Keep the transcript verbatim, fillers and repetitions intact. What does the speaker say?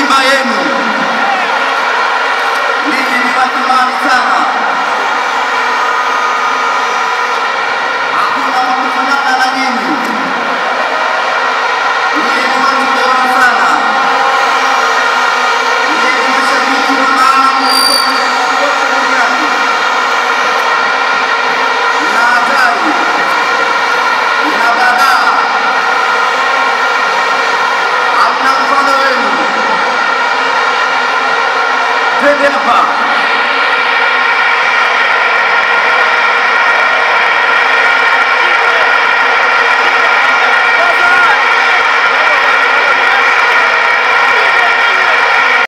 heshima yenu. Ninyi ni watu maana sana. Hakuna kufanana na nyinyi. Ninyi ni watu bora sana. Ninyi ni mashabiki wa maana kuliko wote duniani. Na hatari. Na balaa. Hamna mfano wenu. Tende hapa.